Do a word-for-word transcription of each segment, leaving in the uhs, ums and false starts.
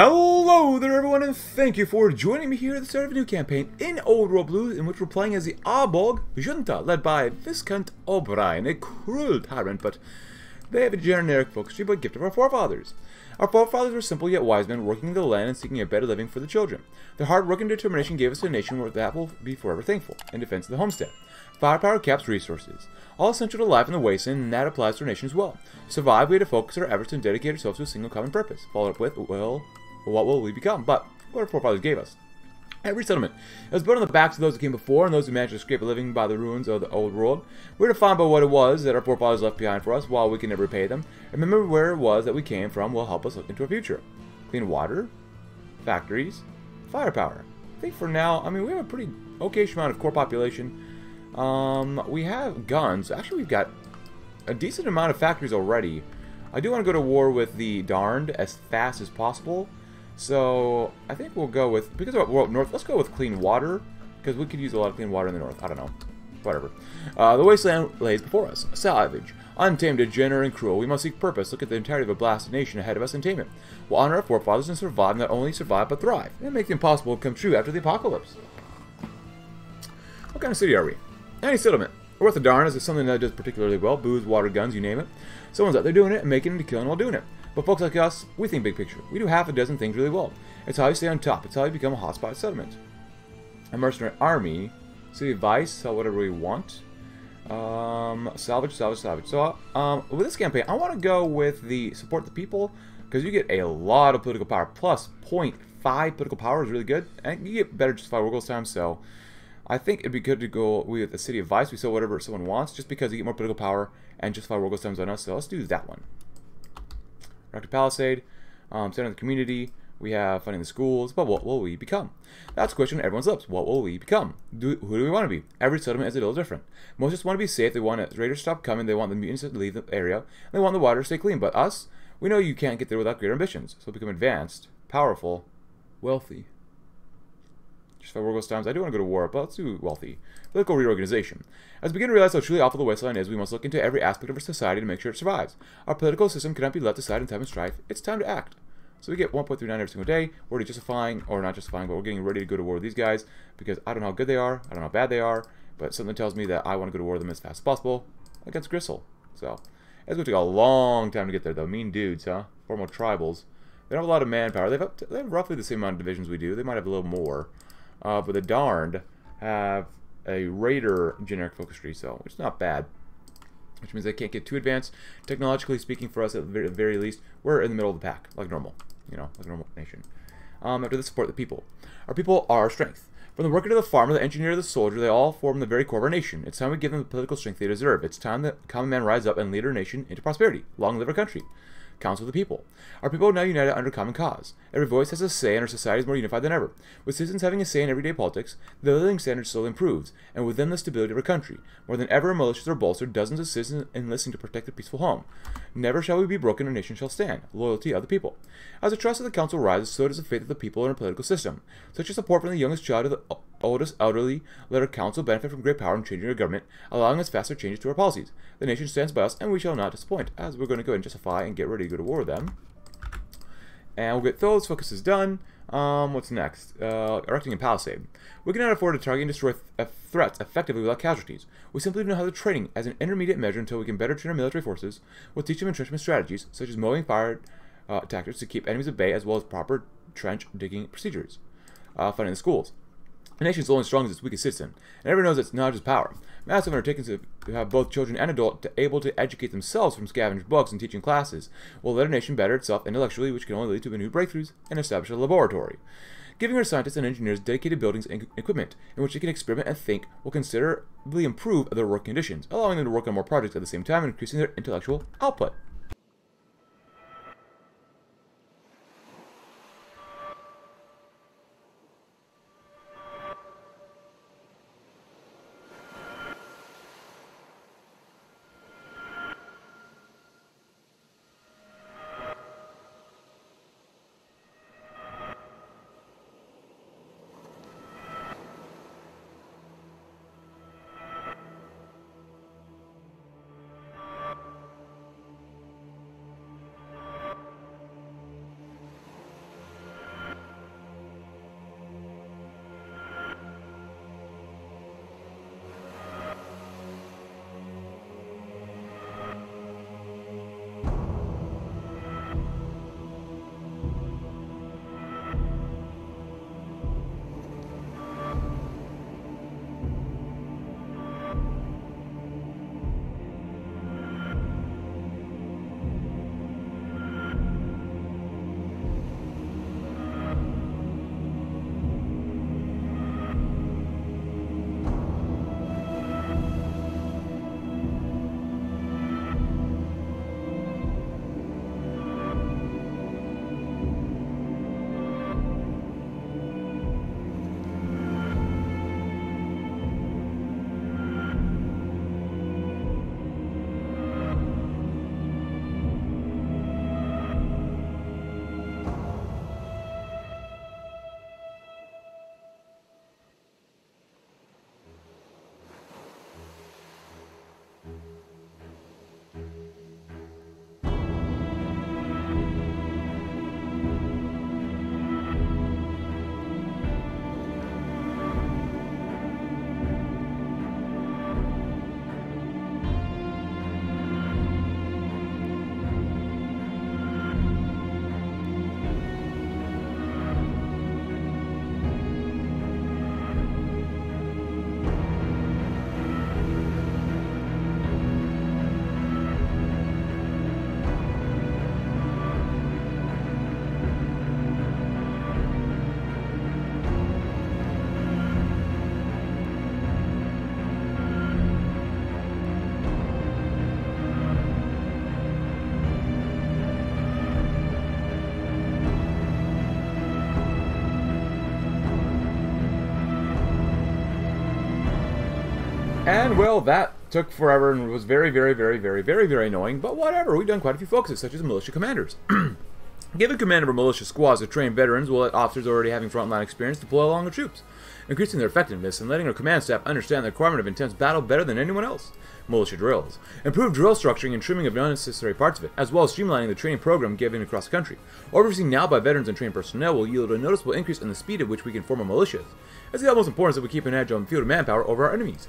Hello there everyone, and thank you for joining me here at the start of a new campaign in Old World Blues, in which we're playing as the Arborg Junta, led by Viscount O'Brien, a cruel tyrant, but they have a generic focus but gift of our forefathers. Our forefathers were simple yet wise men, working the land and seeking a better living for the children. Their hard work and determination gave us a nation where that will be forever thankful, in defense of the homestead. Firepower caps resources, all essential to life in the wasteland, and that applies to our nation as well. To survive, we had to focus our efforts and dedicate ourselves to a single common purpose, followed up with, well, what will we become, but what our forefathers gave us. Every settlement it was built on the backs of those who came before and those who managed to scrape a living by the ruins of the old world. We're defined by what it was that our forefathers left behind for us. While we can never repay them, remember where it was that we came from will help us look into our future. Clean water, factories, firepower. I think for now, I mean, we have a pretty okayish amount of core population. Um, we have guns. Actually, we've got a decent amount of factories already. I do want to go to war with the Darned as fast as possible. So, I think we'll go with, because we're up north, let's go with clean water, because we could use a lot of clean water in the north. I don't know. Whatever. Uh, the wasteland lays before us. Salvage. Untamed, degenerate, and cruel, we must seek purpose. Look at the entirety of a blasted nation ahead of us and tame it. We'll honor our forefathers and survive, not only survive, but thrive, and make the impossible come true after the apocalypse. What kind of city are we? Any settlement. Worth a darn is something that does particularly well. Booze, water, guns, you name it. Someone's out there doing it and making it and killing while doing it. But folks like us, we think big picture. We do half a dozen things really well. It's how you stay on top. It's how you become a hotspot settlement. A mercenary army. City of Vice. Sell whatever we want. Um, salvage, salvage, salvage. So, um, with this campaign, I want to go with the support the people, because you get a lot of political power. Plus, zero point five political power is really good. And you get better just five work goals time, so I think it'd be good to go with the City of Vice. We sell whatever someone wants, just because you get more political power and just five world times on us. So let's do that one. Reactive Palisade, um, center of the community. We have funding the schools, but what will we become? That's a question on everyone's lips. What will we become? Do, who do we want to be? Every settlement is a little different. Most just want to be safe. They want raiders to stop coming. They want the mutants to leave the area. And they want the water to stay clean. But us, we know you can't get there without greater ambitions. So become advanced, powerful, wealthy. Just five world times. I do want to go to war, but let's do wealthy. Political reorganization. As we begin to realize how truly awful the wasteland is, we must look into every aspect of our society to make sure it survives. Our political system cannot be left aside in time of strife. It's time to act. So we get one point three nine every single day. We're justifying, or not justifying, but we're getting ready to go to war with these guys, because I don't know how good they are, I don't know how bad they are, but something tells me that I want to go to war with them as fast as possible against Gristle. So, it's going to take a long time to get there, though. Mean dudes, huh? Formal tribals. They don't have a lot of manpower. They've up to, they have roughly the same amount of divisions we do. They might have a little more. Uh, but the Darned have a Raider generic focus tree, so it's not bad. Which means they can't get too advanced. Technologically speaking, for us at the very, very least, we're in the middle of the pack, like normal. You know, like a normal nation. Um, after this, support the people. Our people are our strength. From the worker to the farmer, the engineer to the soldier, they all form the very core of our nation. It's time we give them the political strength they deserve. It's time that common man rise up and lead our nation into prosperity. Long live our country. Council of the people. Our people are now united under a common cause. Every voice has a say, and our society is more unified than ever. With citizens having a say in everyday politics, the living standard slowly improves, and with them the stability of our country. More than ever, militias are bolstered, dozens of citizens enlisting to protect their peaceful home. Never shall we be broken, our nation shall stand. Loyalty of the people. As the trust of the council rises, so does the faith of the people in our political system. Such a support from the youngest child to the oldest elderly let our council benefit from great power in changing our government, allowing us faster changes to our policies. The nation stands by us, and we shall not disappoint, as we're going to go and justify and get ready to go to war with them. And we'll get those focuses done. Um, what's next? Uh, erecting a palisade. We cannot afford to target and destroy th threats effectively without casualties. We simply know how to training as an intermediate measure until we can better train our military forces. We'll teach them entrenchment strategies, such as mowing fire uh, tactics to keep enemies at bay, as well as proper trench digging procedures. Uh, funding the schools. The nation is only as strong as its weakest citizen, and everyone knows its knowledge is power. Massive undertakings to have both children and adults able to educate themselves from scavenged books and teaching classes will let a nation better itself intellectually, which can only lead to new breakthroughs, and establish a laboratory. Giving our scientists and engineers dedicated buildings and equipment in which they can experiment and think will considerably improve their work conditions, allowing them to work on more projects at the same time and increasing their intellectual output. And, well, that took forever and was very, very, very, very, very, very annoying. But whatever, we've done quite a few focuses, such as militia commanders. Giving command over militia squads of trained veterans will let officers already having frontline experience deploy along with troops, increasing their effectiveness and letting our command staff understand the requirement of intense battle better than anyone else. Militia drills. Improved drill structuring and trimming of unnecessary parts of it, as well as streamlining the training program given across the country. Overseen now by veterans and trained personnel will yield a noticeable increase in the speed at which we can form our militias. It's the utmost importance that we keep an edge on field manpower over our enemies.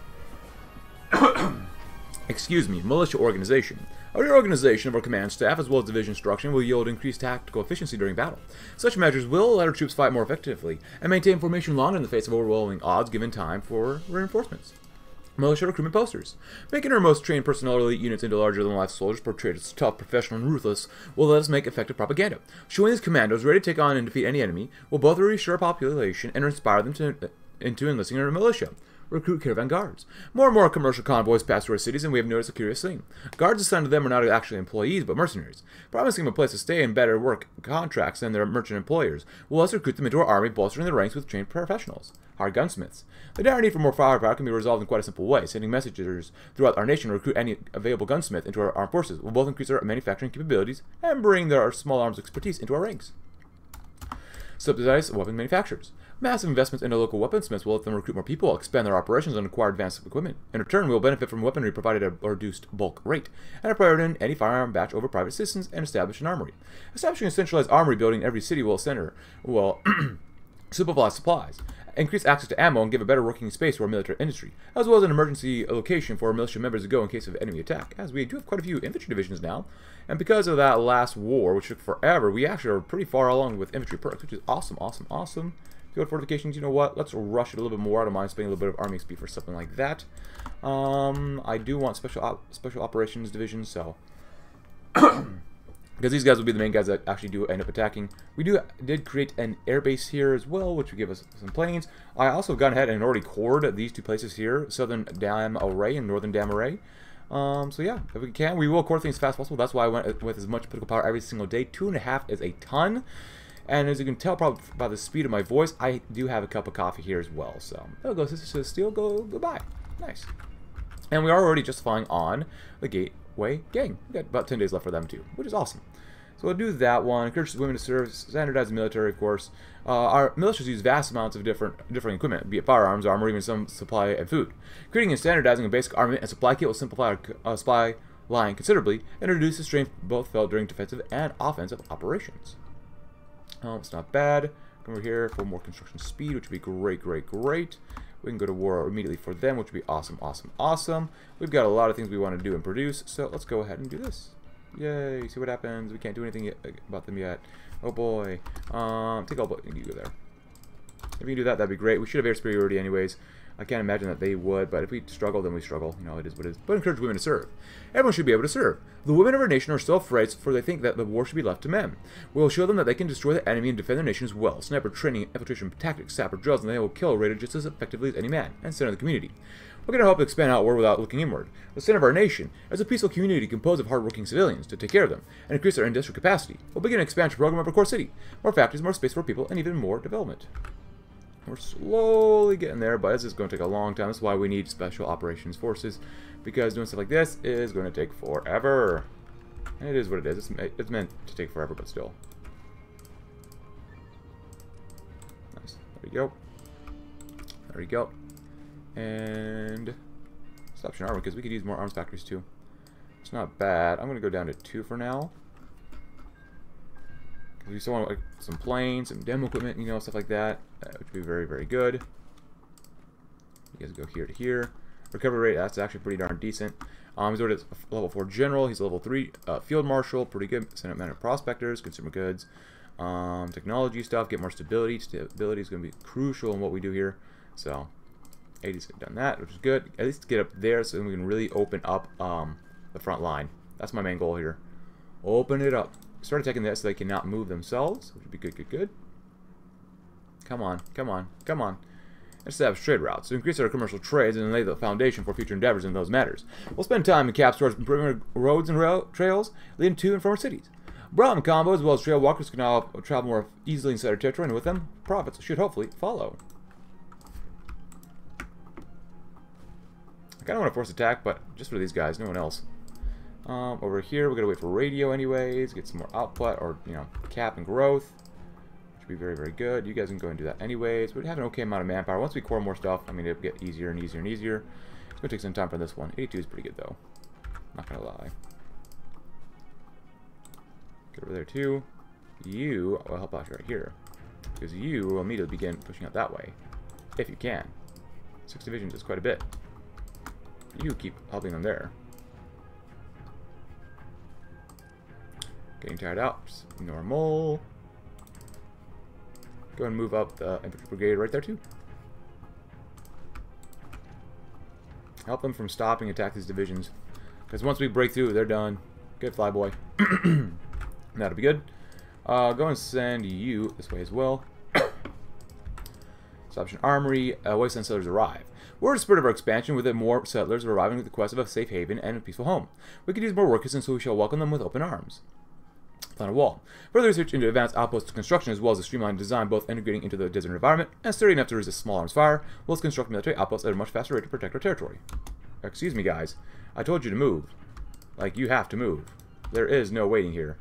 Excuse me, militia organization. A reorganization of our command staff as well as division structure will yield increased tactical efficiency during battle. Such measures will let our troops fight more effectively and maintain formation longer in the face of overwhelming odds given time for reinforcements. Militia recruitment posters. Making our most trained personnel or elite units into larger-than-life soldiers portrayed as tough, professional, and ruthless will let us make effective propaganda. Showing these commandos ready to take on and defeat any enemy will both reassure our population and inspire them to, uh, into enlisting our militia. Recruit caravan guards. More and more commercial convoys pass through our cities, and we have noticed a curious thing. Guards assigned to them are not actually employees, but mercenaries. Promising them a place to stay and better work contracts than their merchant employers, we'll also recruit them into our army, bolstering the ranks with trained professionals. Our gunsmiths. The dire need for more firepower can be resolved in quite a simple way. Sending messengers throughout our nation to recruit any available gunsmith into our armed forces will both increase our manufacturing capabilities and bring their small arms expertise into our ranks. Subsidize weapon manufacturers. Massive investments into local weaponsmiths will let them recruit more people, expand their operations, and acquire advanced equipment. In return, we will benefit from weaponry provided at a reduced bulk rate, and a priority in any firearm batch over private citizens, and establish an armory. Establishing a centralized armory building in every city will center, will simplify supplies, increase access to ammo, and give a better working space for our military industry, as well as an emergency location for our militia members to go in case of enemy attack, as we do have quite a few infantry divisions now. And because of that last war, which took forever, we actually are pretty far along with infantry perks, which is awesome, awesome, awesome. Field fortifications, you know what? Let's rush it a little bit more. I don't mind spending a little bit of army X P for something like that. Um, I do want special op special operations division, so because these guys will be the main guys that actually do end up attacking. We do did create an airbase here as well, which would give us some planes. I also gone ahead and already cored these two places here: Southern Dam Array and Northern Dam Array. Um, so yeah, if we can, we will core things as fast as possible. That's why I went with as much political power every single day. Two and a half is a ton. And as you can tell probably by the speed of my voice, I do have a cup of coffee here as well. So there goes Sister Steel, go goodbye. Nice. And we are already justifying on the Gateway Gang. We've got about ten days left for them too, which is awesome. So we'll do that one. Encourages women to serve, standardize the military, of course. Uh, our militias use vast amounts of different different equipment, be it firearms, armor, even some supply and food. Creating and standardizing a basic armament and supply kit will simplify our uh, supply line considerably and reduce the strain both felt during defensive and offensive operations. Oh, it's not bad. Come over here for more construction speed, which would be great, great, great. We can go to war immediately for them, which would be awesome, awesome, awesome. We've got a lot of things we want to do and produce, so let's go ahead and do this. Yay, see what happens. We can't do anything yet about them yet. Oh, boy. Um, take all but you go there. If we can do that, that'd be great. We should have air superiority anyways. I can't imagine that they would, but if we struggle, then we struggle. You know, it is what it is. But encourage women to serve. Everyone should be able to serve. The women of our nation are still afraid, for they think that the war should be left to men. We will show them that they can destroy the enemy and defend their nation as well. Sniper training, infiltration tactics, sapper drills, and they will kill rated just as effectively as any man and center of the community. We're going to help expand outward without looking inward. The center of our nation is a peaceful community composed of hardworking civilians to take care of them and increase their industrial capacity. We'll begin an expansion program of our core city. More factories, more space for people, and even more development. We're slowly getting there, but this is going to take a long time. That's why we need special operations forces, because doing stuff like this is going to take forever. And it is what it is. It's, it's meant to take forever, but still. Nice. There we go. There we go. And stop your armor, because we could use more arms factories too. It's not bad. I'm going to go down to two for now. We still want like, some planes, some demo equipment, you know, stuff like that, uh, which would be very, very good. You guys go here to here. Recovery rate, that's actually pretty darn decent. Um, he's already at level four general. He's level three uh, field marshal, pretty good. Send out men of prospectors, consumer goods, um, technology stuff. Get more stability. Stability is going to be crucial in what we do here. So, eighties have done that, which is good. At least get up there, so then we can really open up um, the front line. That's my main goal here. Open it up. Start attacking that so they cannot move themselves, which would be good, good, good. Come on, come on, come on. Establish trade routes to increase our commercial trades and lay the foundation for future endeavors in those matters. We'll spend time in caps towards improving roads and rail trails leading to and from our cities. Brahmin combo as well as trail walkers can all travel more easily inside our territory, and with them, profits should hopefully follow. I kind of want to force attack, but just for these guys, no one else. Um, over here, we're going to wait for radio anyways, get some more output, or, you know, cap and growth, which would be very, very good. You guys can go and do that anyways. We'd have an okay amount of manpower. Once we core more stuff, I mean, it'll get easier and easier and easier. It's going to take some time for this one. eighty-two is pretty good, though. Not going to lie. Get over there, too. You will help out right here, because you will immediately begin pushing out that way, if you can. Six divisions is quite a bit. You keep helping them there. Getting tired out, just normal. Go and move up the infantry brigade right there too. Help them from stopping attack these divisions, because once we break through, they're done. Good flyboy. That'll be good. Uh, go and send you this way as well. Option Armory, uh, wasteland settlers arrive. We're in the spirit of our expansion, with more settlers arriving with the quest of a safe haven and a peaceful home. We could use more workers, and so we shall welcome them with open arms. Plant a wall. Further research into advanced outpost construction, as well as a streamlined design, both integrating into the desert environment and sturdy enough to resist small arms fire, will construct military outposts at a much faster rate to protect our territory. Excuse me, guys. I told you to move. Like, you have to move. There is no waiting here.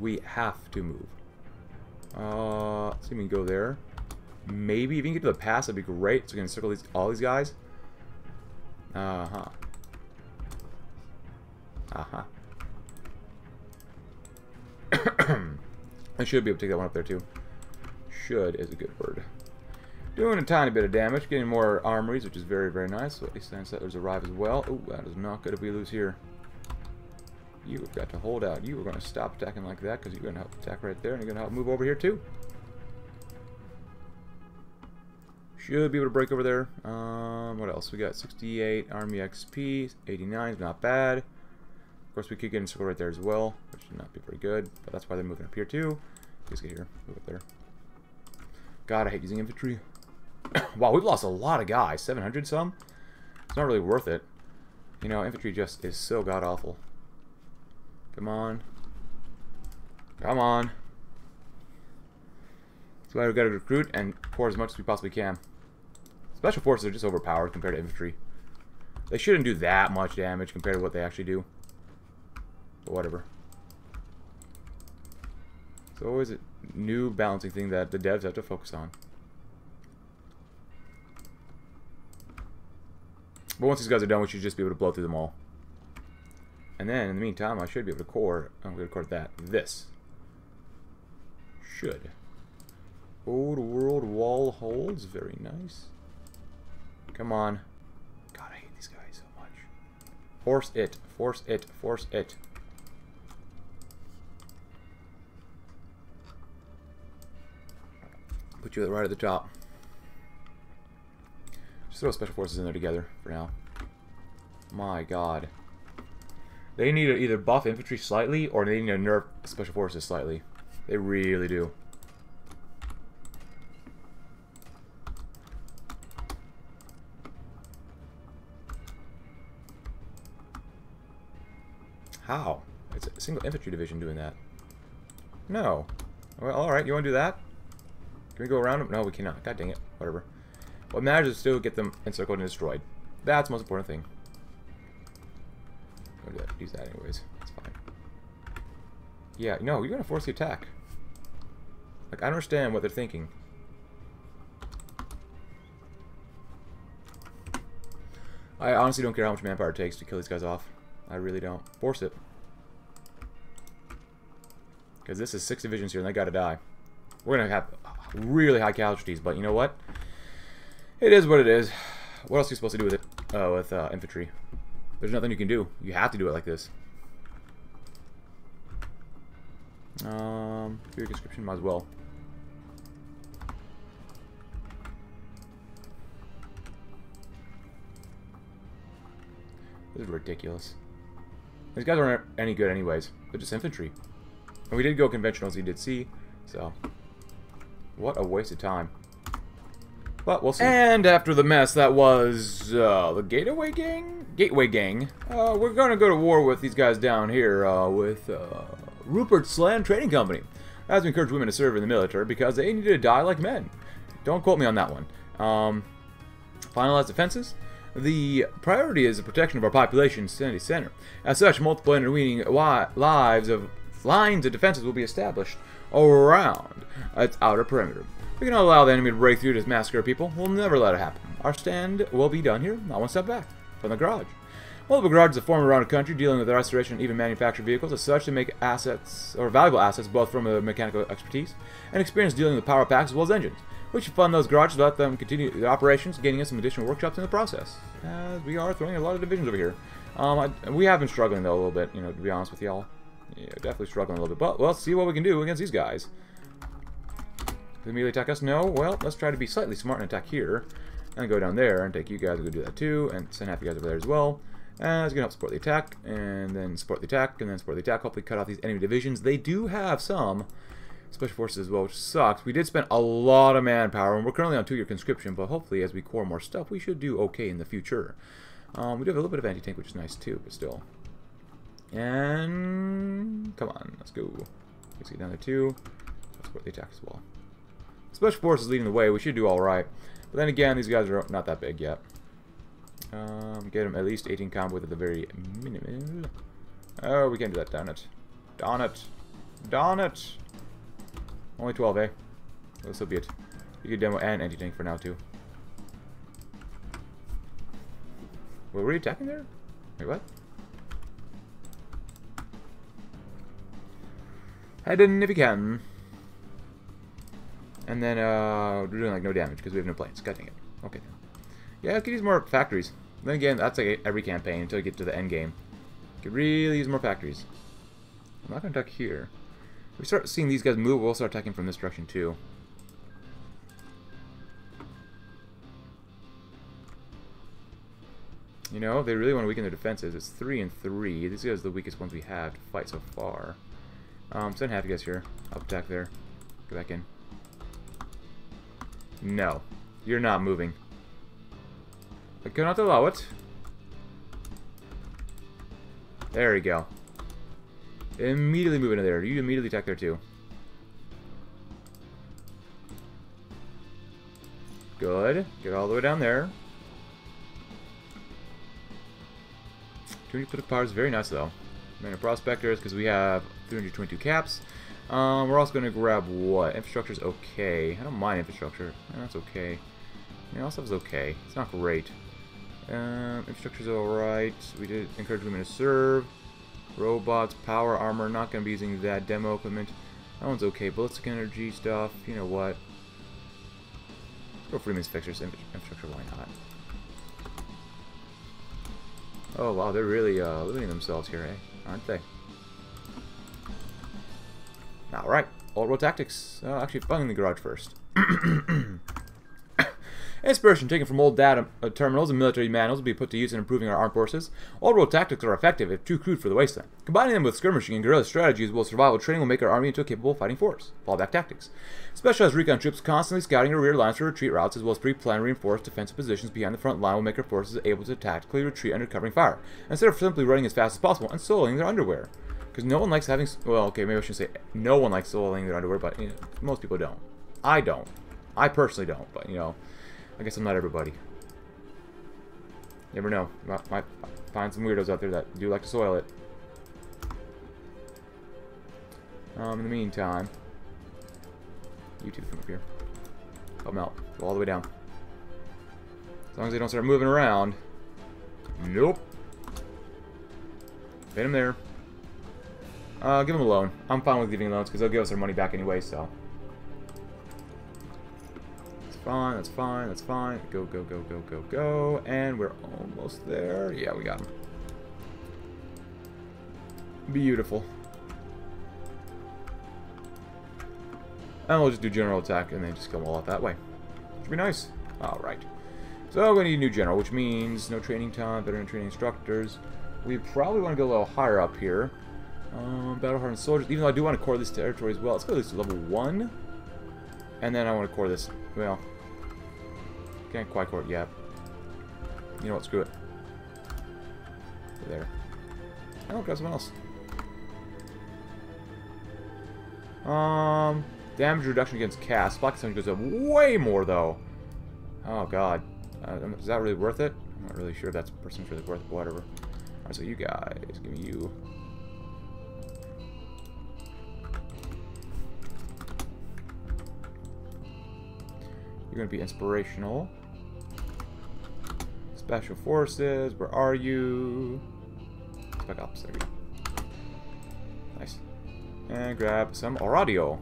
We have to move. Uh, let's see if we can go there. Maybe if we can get to the pass, that'd be great. So we can circle these, all these guys. Uh huh. Uh huh. I should be able to take that one up there too. Should is a good word. Doing a tiny bit of damage, getting more armories, which is very, very nice. So at least the settlers arrive as well. Oh, that is not good if we lose here. You have got to hold out. You are going to stop attacking like that, because you're going to help attack right there, and you're going to help move over here too. Should be able to break over there. Um, what else? We got sixty-eight army X P. eighty-nine is not bad. Of course, we could get in circle right there as well, which would not be very good, but that's why they're moving up here too. Let's get here. Move up there. God, I hate using infantry. Wow, we've lost a lot of guys. seven hundred some? It's not really worth it. You know, infantry just is so god-awful. Come on. Come on. That's why we've got to recruit and pour as much as we possibly can. Special forces are just overpowered compared to infantry. They shouldn't do that much damage compared to what they actually do. But whatever. It's always a new balancing thing that the devs have to focus on. But once these guys are done, we should just be able to blow through them all. And then, in the meantime, I should be able to core. I'm going to core that. This. Should. Old World Wall holds. Very nice. Come on. God, I hate these guys so much. Force it. Force it. Force it. Put you right at the top. Just throw special forces in there together for now. My God. They need to either buff infantry slightly, or they need to nerf special forces slightly. They really do. How? It's a single infantry division doing that. No. Well, alright, you want to do that? Can we go around them? No, we cannot. God dang it. Whatever. What matters is still get them encircled and destroyed. That's the most important thing. Use that anyways. It's fine. Yeah, no, you're going to force the attack. Like, I understand what they're thinking. I honestly don't care how much manpower it takes to kill these guys off. I really don't. Force it. Because this is six divisions here, and they got to die. We're going to have really high casualties, but you know what? It is what it is. What else are you supposed to do with it? Uh, with uh, infantry. There's nothing you can do. You have to do it like this. Um, your description might as well. This is ridiculous. These guys aren't any good anyways. They're just infantry. And we did go conventional, as you did see. So, what a waste of time. But we'll see. And after the mess that was uh, the Gateway Gang? Gateway Gang. Uh, we're going to go to war with these guys down here uh, with uh, Rupert's Land Trading Company. As we encourage women to serve in the military because they need to die like men. Don't quote me on that one. Um, finalized defenses. The priority is the protection of our population in city center. As such, multiple intervening lives of lines of defenses will be established around its outer perimeter. We cannot allow the enemy to break through to massacre people. We'll never let it happen. Our stand will be done here, not one step back from the garage. Well, the garage is a form around the country dealing with the restoration and even manufactured vehicles as such to make assets or valuable assets both from a mechanical expertise and experience dealing with power packs as well as engines. We should fund those garages to let them continue their operations, gaining us some additional workshops in the process. As we are throwing a lot of divisions over here. Um, I, we have been struggling though a little bit, you know, to be honest with y'all. Yeah, definitely struggling a little bit, but well, let's see what we can do against these guys. They immediately attack us? No? Well, let's try to be slightly smart and attack here. And go down there and take you guys and go do that too, and send half you guys over there as well. Uh, it's going to help support the attack, and then support the attack, and then support the attack. Hopefully cut off these enemy divisions. They do have some special forces as well, which sucks. We did spend a lot of manpower, and we're currently on two year conscription, but hopefully as we core more stuff, we should do okay in the future. Um, we do have a little bit of anti-tank, which is nice too, but still. And come on, let's go. Let's get down there too. Let's support the attack as well. Special forces leading the way. We should do all right. But then again, these guys are not that big yet. Um, get them at least eighteen combo at the very minimum. Oh, we can't do that. Darn it. Darn it. Darn it. Only twelve, eh? Well, so be it. You can demo and anti-tank for now, too. Wait, were we attacking there? Wait, what? Head in if you can. And then, uh, we're doing, like, no damage because we have no planes. God dang it. Okay, then. Yeah, I could use more factories. Then again, that's like every campaign until you get to the end game. Could really use more factories. I'm not gonna attack here. If we start seeing these guys move, we'll start attacking from this direction too. You know, if they really want to weaken their defenses. It's three and three. These guys are the weakest ones we have to fight so far. Um, send half you guys here. I'll attack there. Go back in. No, you're not moving. I cannot allow it. There we go. Immediately move into there. You immediately attack there too. Good. Get all the way down there. two hundred political power is very nice though. Man, prospectors, because we have three hundred twenty-two caps. Um, we're also going to grab what? Infrastructure's okay. I don't mind infrastructure. That's okay. Yeah, all stuff is okay. It's not great. Um, infrastructure's alright. We did encourage women to serve. Robots, power, armor. Not going to be using that. Demo equipment. That one's okay. Ballistic energy stuff. You know what? Let's go Freeman's Fixers. Infrastructure, why not? Oh, wow. They're really uh, limiting themselves here, eh? Aren't they? Alright. Old World Tactics. Uh, actually, finding the garage first. Inspiration taken from old data terminals and military manuals will be put to use in improving our armed forces. Old world tactics are effective if too crude for the wasteland. Combining them with skirmishing and guerrilla strategies while survival training will make our army into a capable fighting force. Fallback tactics. Specialized recon troops constantly scouting our rear lines for retreat routes as well as pre-planned reinforced defensive positions behind the front line will make our forces able to tactically retreat under covering fire, instead of simply running as fast as possible and soloing their underwear. Because no one likes having... Well, okay, maybe I shouldn't say no one likes soloing their underwear, but you know, most people don't. I don't. I personally don't, but you know... I guess I'm not everybody. Never know. Might, might find some weirdos out there that do like to soil it. Um, in the meantime, you two come up here. Help them out. Go all the way down. As long as they don't start moving around. Nope. Hit them there. Uh, give them a loan. I'm fine with leaving loans because they'll give us their money back anyway, so. Fine, that's fine, that's fine. Go, go, go, go, go, go. And we're almost there. Yeah, we got him. Beautiful. And we'll just do general attack and then just go all out that way. Should be nice. Alright. So we're going to need a new general, which means no training time, veteran training instructors. We probably want to go a little higher up here. Um, battle hardened soldiers, even though I do want to core this territory as well. Let's go at least to level one. And then I want to core this. Well, can't quite core it yet. You know what? Screw it. There. I don't grab someone else. Um, Damage reduction against cast. Block damage goes up way more, though. Oh, God. Uh, is that really worth it? I'm not really sure if that's percentage really worth it, but whatever. Alright, so you guys. Give me you. You're going to be inspirational. Special Forces, where are you? Spec Ops, there we go. Nice. And grab some Oradio.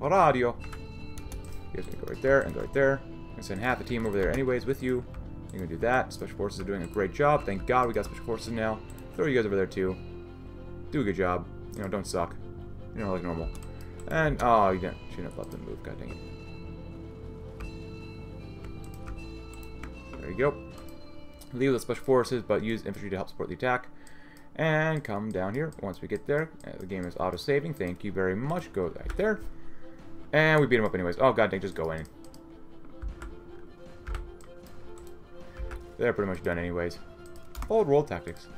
Oradio. You guys are going to go right there and go right there. I'm going to send half the team over there anyways with you. You're going to do that. Special Forces are doing a great job. Thank God we got Special Forces now. Throw you guys over there too. Do a good job. You know, don't suck. You know, like normal. And, oh, you didn't. Shouldn't have let them move. God dang it. There you go. Leave the Special Forces, but use infantry to help support the attack. And come down here once we get there. Uh, the game is auto-saving. Thank you very much. Go right there. And we beat him up anyways. Oh, god dang, just go in. They're pretty much done anyways. Old world tactics.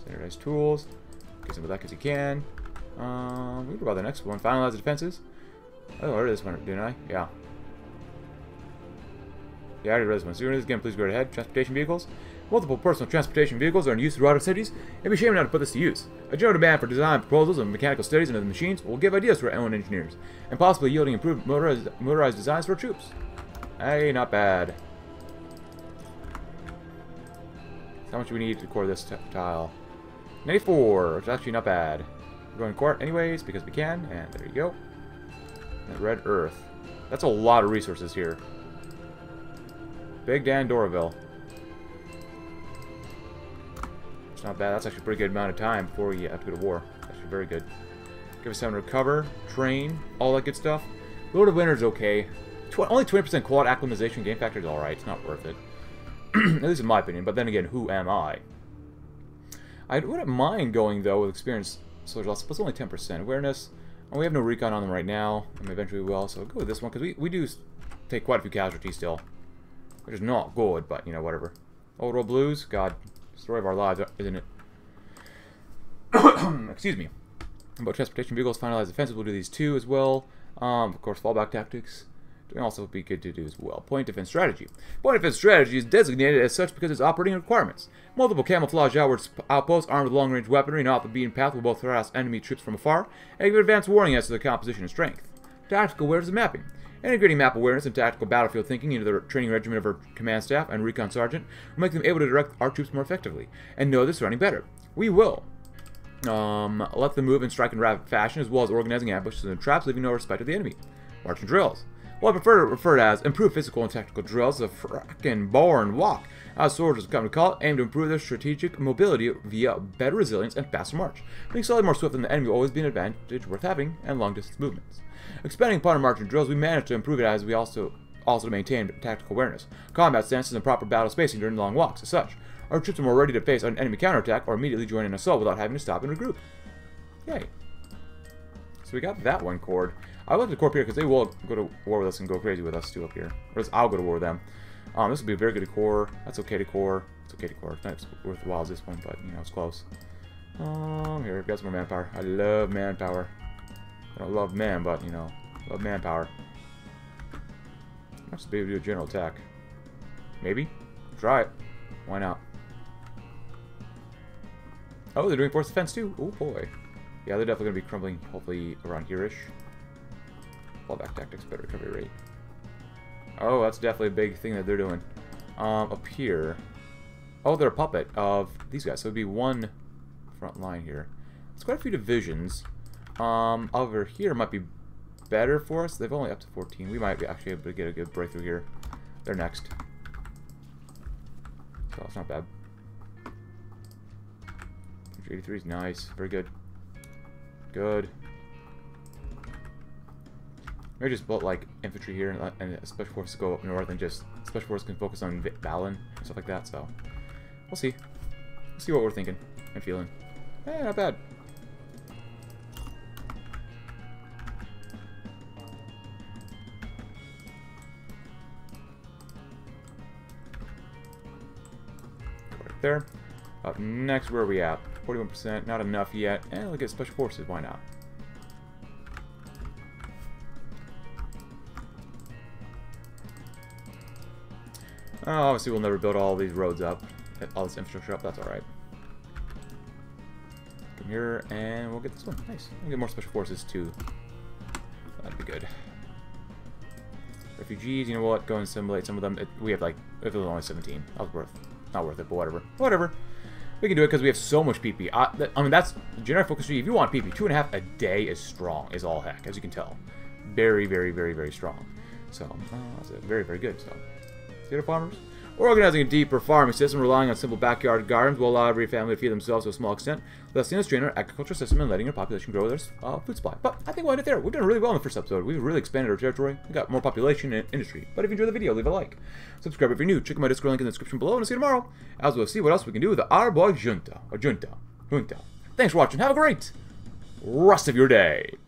Standardize tools. Get some of that because you can. Um, we can go by the next one. Finalize the defenses. Oh, I already read this one, didn't I? Yeah. Yeah, I already read this one. So you're doing this again, please go right ahead. Transportation vehicles. Multiple personal transportation vehicles are in use throughout our cities. It'd be a shame not to put this to use. A general demand for design proposals and mechanical studies into the machines will give ideas to our own engineers, and possibly yielding improved motorized, motorized designs for our troops. Hey, not bad. How much do we need to core this tile? ninety-four, which is actually not bad. We're going to core it anyways, because we can, and there you go. And red earth. That's a lot of resources here. Big Dan Doraville. It's not bad. That's actually a pretty good amount of time before we have to go to war. Actually, very good. Give us time to recover, train, all that good stuff. Lord of Winter's okay. Tw only twenty percent quad acclimatization game factor is alright. It's not worth it. At least in my opinion. But then again, who am I? I wouldn't mind going, though, with experience soldier loss. But it's only ten percent. Awareness. And we have no recon on them right now. And eventually we will. So we'll go with this one. Because we, we do take quite a few casualties still. Which is not good, but, you know, whatever. Old World Blues? God, story of our lives, isn't it? Excuse me. About transportation vehicles, finalized defenses, we'll do these two as well. Um, of course, fallback tactics can also be good to do as well. Point defense strategy. Point defense strategy is designated as such because it's operating requirements. Multiple camouflage outward outposts armed with long-range weaponry and off the beaten path will both harass enemy troops from afar and give advance warning as to their composition and strength. Tactical awareness and mapping. Integrating map awareness and tactical battlefield thinking into the training regimen of our command staff and recon sergeant will make them able to direct our troops more effectively and know their surrounding better. We will um, let them move and strike in rapid fashion as well as organizing ambushes and traps, leaving no respect to the enemy. Marching drills. Well, I prefer to refer to as improved physical and tactical drills, a frackin' barn walk, as soldiers come to call it, aim to improve their strategic mobility via better resilience and faster march. Being slightly more swift than the enemy will always be an advantage worth having, and long-distance movements. Expanding upon our marching drills, we managed to improve it as we also also maintained tactical awareness, combat stances, and proper battle spacing during long walks. As such, our troops are more ready to face an enemy counterattack or immediately join an assault without having to stop and regroup. Yay. So we got that one cord. I love the corp here because they will go to war with us and go crazy with us too up here. Or else I'll go to war with them. Um, this will be a very good core. That's okay to core. It's okay to core. It's not worth the while as this one, but you know, it's close. Um, here, we've got some more manpower. I love manpower. I don't love man, but you know, love manpower. I must be able to do a general attack. Maybe? Try it. Why not? Oh, they're doing force defense too. Oh boy. Yeah, they're definitely gonna be crumbling hopefully around here-ish. Fallback tactics, better recovery rate. Oh, that's definitely a big thing that they're doing. Um, up here. Oh, they're a puppet of these guys. So it'd be one front line here. It's quite a few divisions. Um, over here might be better for us. They've only up to fourteen. We might be actually able to get a good breakthrough here. They're next. So it's not bad. eighty-three is nice. Very good. Good. Maybe just build like infantry here and, and special forces go up north and just special forces can focus on Valen and stuff like that. So we'll see. We'll see what we're thinking and feeling. Eh, not bad. Right there. Up next, where are we at? forty-one percent, not enough yet. And eh, look at special forces. Why not? Uh, obviously, we'll never build all these roads up, all this infrastructure up. That's all right. Come here, and we'll get this one. Nice. We'll get more special forces too. That'd be good. Refugees. You know what? Go and assimilate some of them. It, we have like, if it was only seventeen, that was worth, not worth it, but whatever, whatever. We can do it because we have so much P P. I, th I mean, that's general focus. If you want P P, two and a half a day is strong, is all heck, as you can tell. Very, very, very, very strong. So, uh, that's a very, very good. So, theater farmers. We're organizing a deeper farming system, relying on simple backyard gardens, will allow every family to feed themselves to a small extent, without seeing a strain on our agricultural system and letting our population grow their uh, food supply. But I think we'll end it there. We've done really well in the first episode. We've really expanded our territory. We got more population and industry. But if you enjoyed the video, leave a like. Subscribe if you're new. Check out my Discord link in the description below, and I'll see you tomorrow, as we'll see what else we can do with the Arborg Junta. Or Junta. Junta. Thanks for watching. Have a great rest of your day.